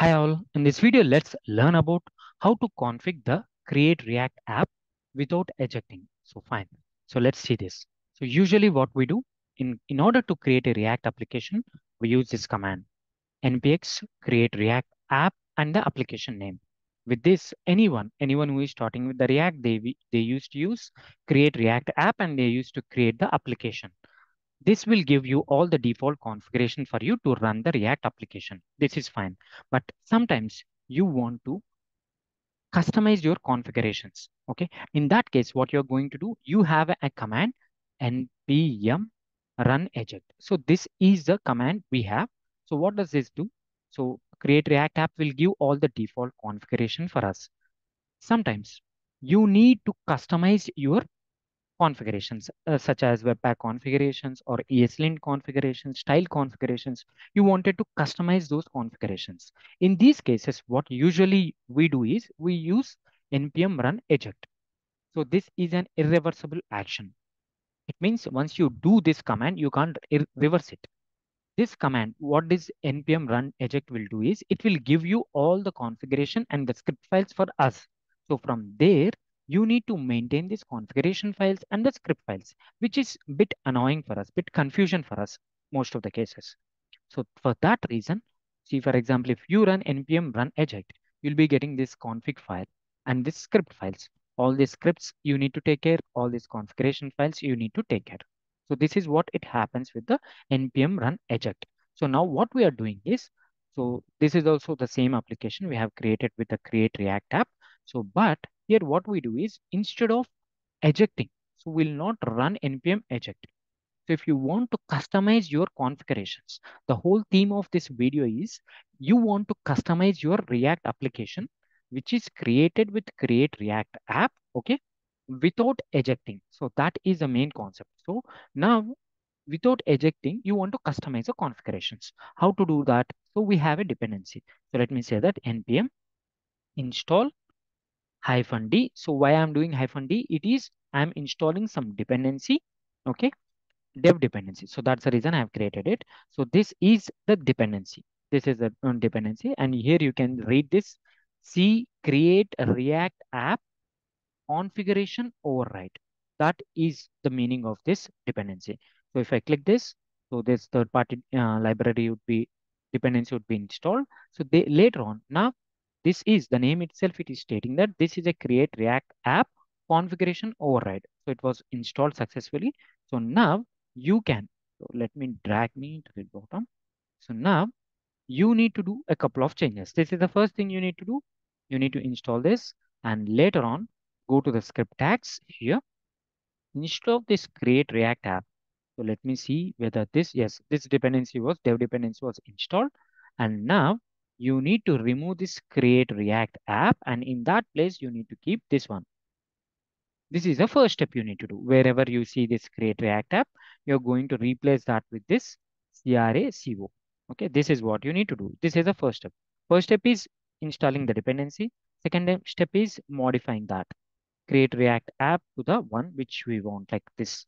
Hi all, in this video, let's learn about how to configure the Create React app without ejecting. So fine. So let's see this. So usually what we do in order to create a React application, we use this command, npx create React app and the application name. With this, anyone who is starting with the React, they used to use create React app and they used to create the application. This will give you all the default configuration for you to run the React application. This is fine. But sometimes you want to customize your configurations. Okay. In that case, what you're going to do, you have a command npm run eject. So this is the command we have. So what does this do? So Create React app will give all the default configuration for us. Sometimes you need to customize your configurations such as Webpack configurations or ESLint configurations, style configurations. You wanted to customize those configurations. In these cases, what usually we do is we use npm run eject. So this is an irreversible action. It means once you do this command, you can't reverse it. This command, what this npm run eject will do is it will give you all the configuration and the script files for us. So from there, you need to maintain these configuration files and the script files, which is a bit annoying for us, bit confusion for us, most of the cases. So for that reason, see, for example, if you run npm run eject, you'll be getting this config file and this script files. All these scripts you need to take care, all these configuration files you need to take care. So this is what it happens with the npm run eject. So now what we are doing is, so this is also the same application we have created with the Create React app. So, but here what we do is instead of ejecting, so we'll not run npm eject. So if you want to customize your configurations, the whole theme of this video is you want to customize your React application, which is created with Create React app, okay, without ejecting. So that is the main concept. So now without ejecting, you want to customize the configurations. How to do that? So we have a dependency. So let me say that npm install -d. So why I'm doing -d? It is I'm installing some dependency, okay, dev dependency. So that's the reason I've created it. So this is the dependency. This is the dependency. And here you can read this. See, create React app configuration override. That is the meaning of this dependency. So if I click this, so this third party library would be, dependency would be installed. So they later on, now this is the name itself. It is stating that this is a Create React app configuration override. So it was installed successfully. So now you can, so let me drag me to the bottom. So now you need to do a couple of changes. This is the first thing you need to do. You need to install this and later on go to the script tags here. Instead of this Create React app. So let me see whether this, yes, this dependency was, dev dependency was installed. And now you need to remove this Create React app and in that place you need to keep this one. This is the first step you need to do. Wherever you see this Create React app, you're going to replace that with this CRACO. Okay, this is what you need to do. This is the first step. First step is installing the dependency. Second step is modifying that Create React app to the one which we want, like this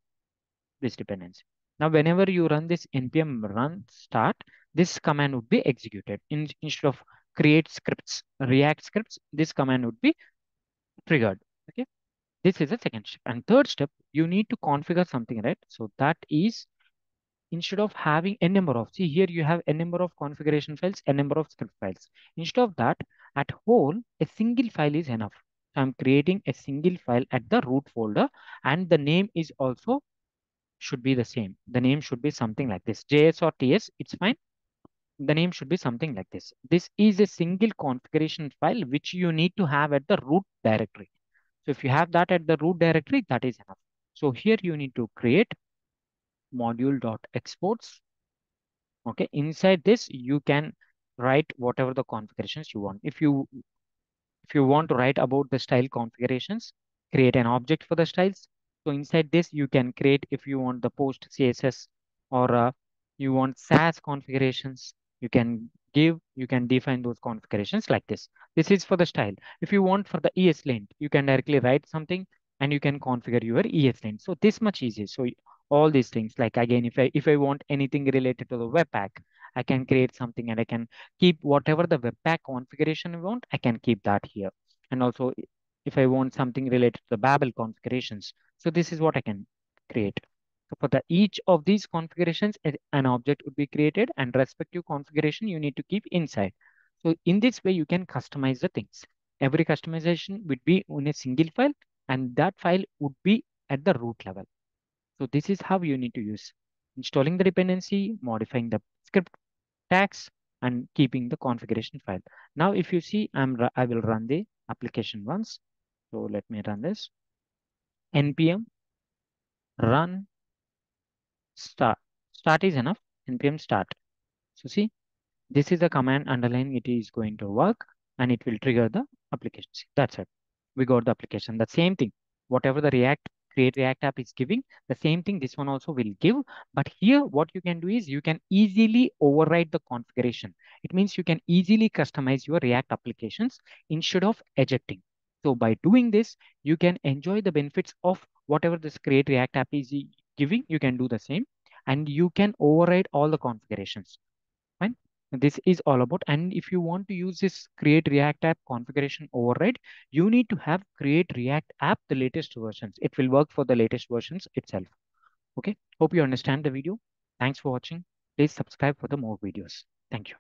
dependency. Now, whenever you run this npm run start, this command would be executed. Instead of create scripts, React scripts, this command would be triggered. Okay, this is the second step. And third step, you need to configure something, right? So that is instead of having a number of, see here you have a number of configuration files, a number of script files. Instead of that, at whole, a single file is enough. So I'm creating a single file at the root folder and the name is also should be the same. The name should be something like this, JS or TS, it's fine. The name should be something like this. This is a single configuration file which you need to have at the root directory. So if you have that at the root directory, that is enough. So here you need to create module.exports. Okay, inside this, you can write whatever the configurations you want. If you want to write about the style configurations, create an object for the styles. So inside this, you can create if you want the PostCSS or you want SAS configurations, you can give, you can define those configurations like this. This is for the style. If you want for the ESLint, you can directly write something and you can configure your ESLint. So this much easy. So all these things, like again, if I want anything related to the Webpack, I can create something and I can keep whatever the Webpack configuration I want. I can keep that here. And also if I want something related to the Babel configurations, so this is what I can create. So for the each of these configurations, an object would be created and respective configuration you need to keep inside. So in this way, you can customize the things. Every customization would be on a single file and that file would be at the root level. So this is how you need to use installing the dependency, modifying the script tags and keeping the configuration file. Now, if you see, I will run the application once. So let me run this. Npm run start. Start is enough. Npm start. So see, this is the command underlying it is going to work and it will trigger the application. See, that's it. We got the application. The same thing, whatever the Create React App is giving, the same thing this one also will give. But here what you can do is you can easily override the configuration. It means you can easily customize your React applications instead of ejecting. So by doing this, you can enjoy the benefits of whatever this Create React App is giving. You can do the same and you can override all the configurations. Fine. This is all about. And if you want to use this Create React App configuration override, you need to have Create React App, the latest versions. It will work for the latest versions itself. Okay. Hope you understand the video. Thanks for watching. Please subscribe for the more videos. Thank you.